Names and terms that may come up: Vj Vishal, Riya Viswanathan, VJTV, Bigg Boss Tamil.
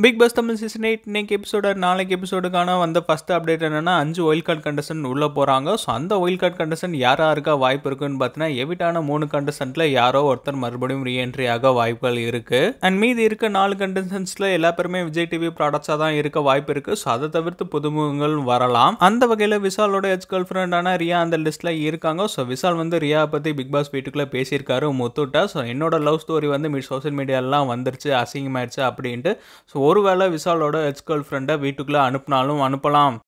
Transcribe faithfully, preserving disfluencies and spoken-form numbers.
Bigg Boss Tamil season eight next episode or நாளைக்கு எபிசோடுக்கான வந்த first update என்னன்னா five wild card contestant உள்ள போறாங்க. சோ அந்த wild card contestant யாரா இருக்கா வாய்ப்பு இருக்குன்னு பார்த்தனா எவிட்டான மூணு contestantல யாரோ ஒருத்தர் மறுபடியும் re-entry ஆக வாய்ப்புகள் இருக்கு. and மீதி இருக்க four contestantsல எல்லா பேருமே V J T V productsா தான் இருக்க வாய்ப்பு இருக்கு. சோ அத தவிர்த்து புதுமுகங்கள் வரலாம். அந்த வகையில விசாலோட ex girlfriend ஆன ரியா அந்த லிஸ்ட்ல இருக்காங்க. சோ விசால் வந்து ரியா பத்தி பிக் பாஸ் வீட்டுக்குள்ள பேசியிருக்காரு முத்துட்ட. சோ என்னோட லவ் ஸ்டோரி வந்து மீ சோஷியல் மீடியால வந்துருச்சு அசிங்கமாயிருச்சு அப்படினு. சோ ஒருவேளை விசாலோட ex girlfriend-அ வீட்டுக்குள்ள அனுப்புனாலும் அனுப்பலாம்.